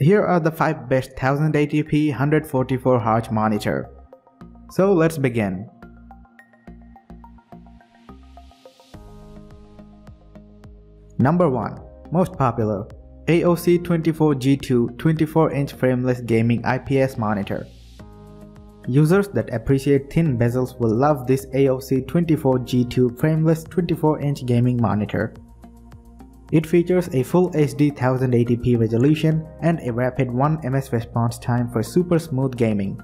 Here are the 5 best 1080p 144Hz monitor. So let's begin. Number 1. Most popular, AOC 24G2 24-inch frameless gaming IPS monitor. Users that appreciate thin bezels will love this AOC 24G2 frameless 24-inch gaming monitor. It features a full HD 1080p resolution and a rapid 1ms response time for super smooth gaming.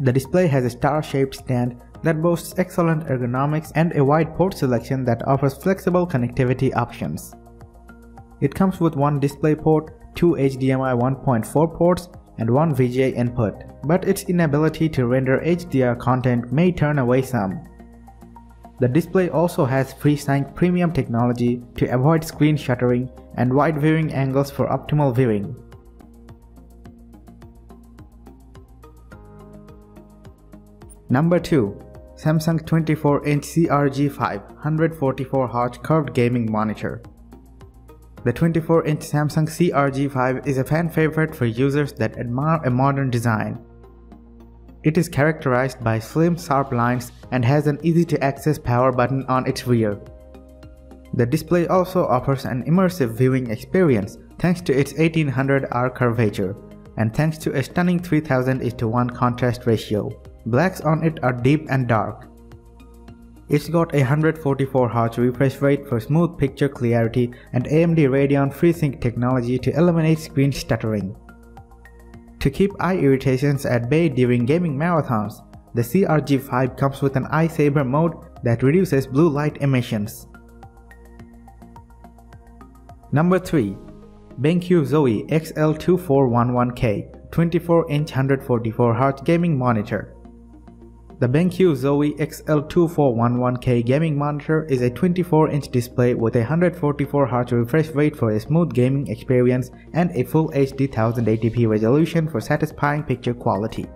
The display has a star-shaped stand that boasts excellent ergonomics and a wide port selection that offers flexible connectivity options. It comes with one display port, two HDMI 1.4 ports, and one VGA input, but its inability to render HDR content may turn away some. The display also has FreeSync premium technology to avoid screen shuttering and wide viewing angles for optimal viewing. Number 2. Samsung 24-inch CRG5 144Hz curved gaming monitor. The 24-inch Samsung CRG5 is a fan favorite for users that admire a modern design. It is characterized by slim, sharp lines and has an easy-to-access power button on its rear. The display also offers an immersive viewing experience thanks to its 1800R curvature and thanks to a stunning 3000:1 contrast ratio. Blacks on it are deep and dark. It's got a 144Hz refresh rate for smooth picture clarity and AMD Radeon FreeSync technology to eliminate screen stuttering. To keep eye irritations at bay during gaming marathons, the CRG5 comes with an eye saver mode that reduces blue light emissions. Number 3. BenQ Zowie XL2411K 24-inch 144Hz gaming monitor. The BenQ Zowie XL2411K gaming monitor is a 24-inch display with a 144Hz refresh rate for a smooth gaming experience and a full HD 1080p resolution for satisfying picture quality.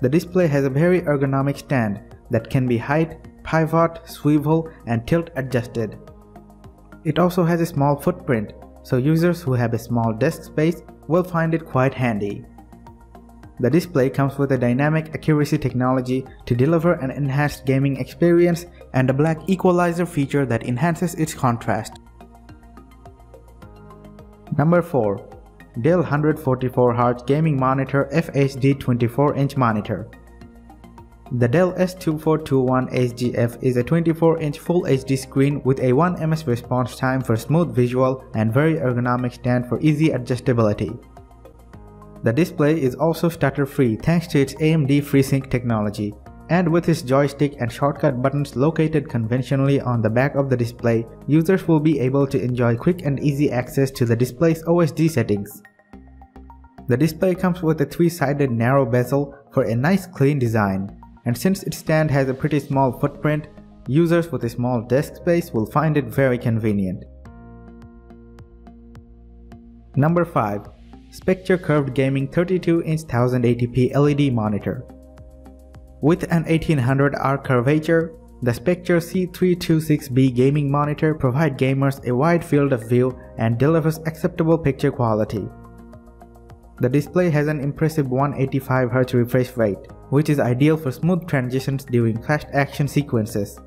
The display has a very ergonomic stand that can be height, pivot, swivel, and tilt adjusted. It also has a small footprint, so users who have a small desk space will find it quite handy. The display comes with a dynamic accuracy technology to deliver an enhanced gaming experience and a black equalizer feature that enhances its contrast. Number 4. Dell 144Hz Gaming Monitor FHD 24-inch monitor. The Dell S2421HGF is a 24-inch Full HD screen with a 1ms response time for smooth visual and very ergonomic stand for easy adjustability. The display is also stutter-free thanks to its AMD FreeSync technology, and with its joystick and shortcut buttons located conventionally on the back of the display, users will be able to enjoy quick and easy access to the display's OSD settings. The display comes with a 3-sided narrow bezel for a nice clean design, and since its stand has a pretty small footprint, users with a small desk space will find it very convenient. Number 5. Sceptre Curved Gaming 32-inch 1080p LED monitor. With an 1800R curvature, the Sceptre C326B gaming monitor provides gamers a wide field of view and delivers acceptable picture quality. The display has an impressive 185Hz refresh rate, which is ideal for smooth transitions during fast action sequences.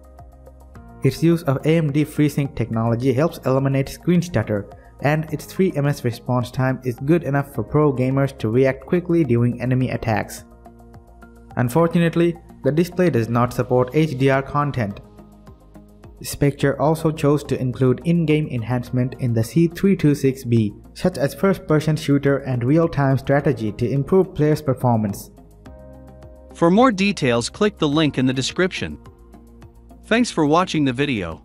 Its use of AMD FreeSync technology helps eliminate screen stutter, and its 3ms response time is good enough for pro gamers to react quickly during enemy attacks. Unfortunately, the display does not support HDR content. Sceptre also chose to include in-game enhancement in the C326B, such as first-person shooter and real-time strategy to improve players' performance. For more details, click the link in the description. Thanks for watching the video.